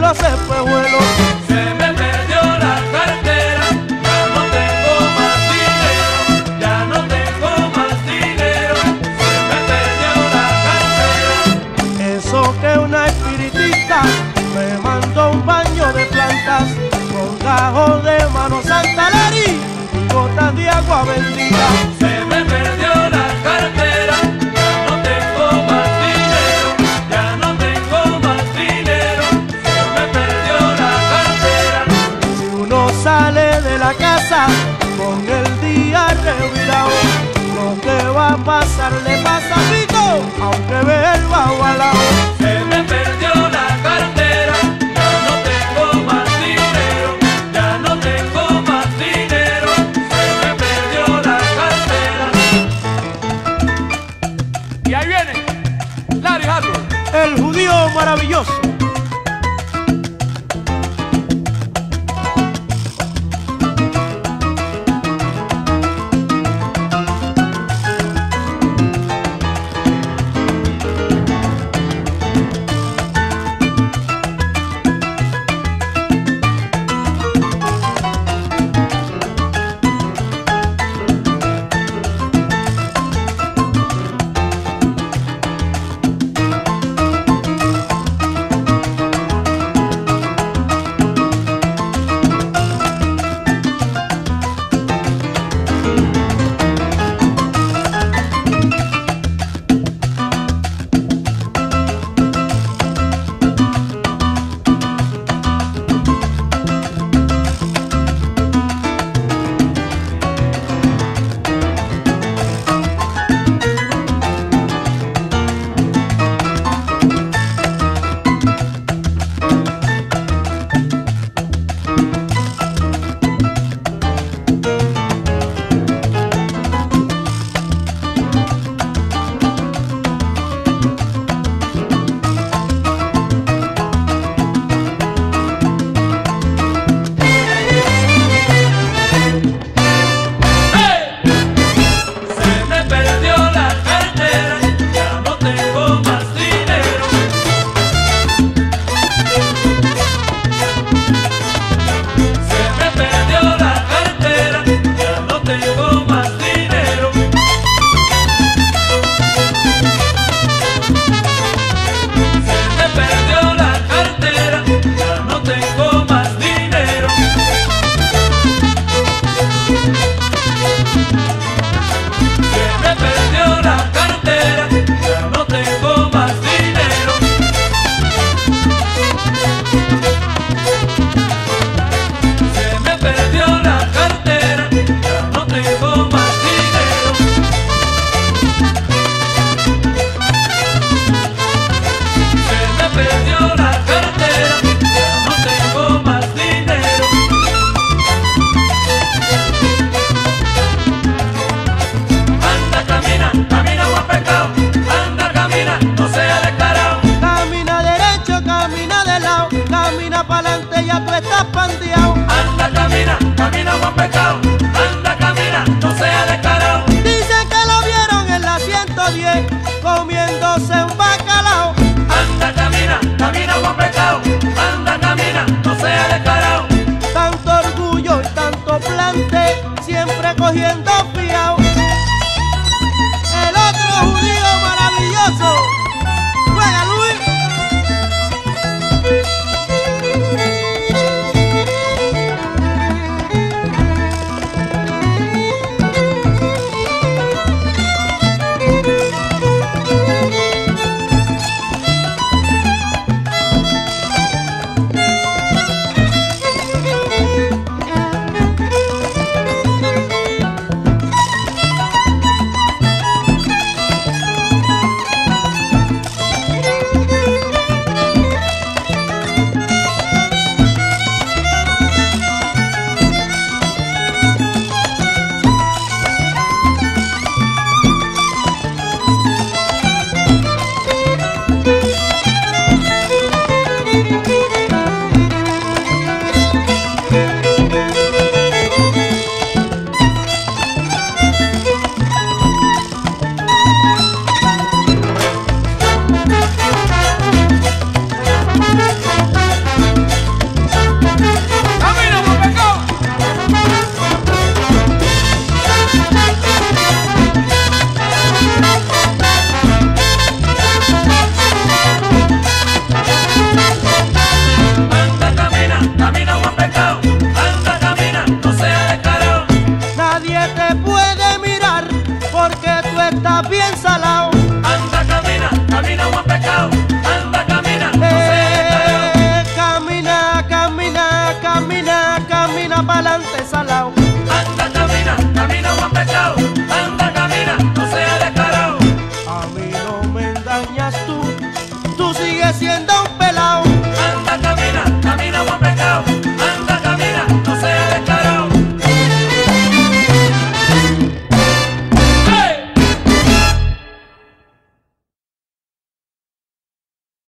lo hace pejuelo. Se me perdió la cartera, ya no tengo más dinero, ya no tengo más dinero. Se me perdió la cartera. Eso que una espiritista me mandó un baño de plantas con gajos de mano santa, Larry, y gotas de agua bendita. Se me perdió la cartera. Con el día revirado, lo que va a pasar le pasa a Pico, aunque vea el bajo al lado. Se me perdió la cartera, ya no tengo más dinero, ya no tengo más dinero. Se me perdió la cartera. Y ahí viene Larry Harlow, el judío maravilloso. Camina derecho, camina de lado, camina para la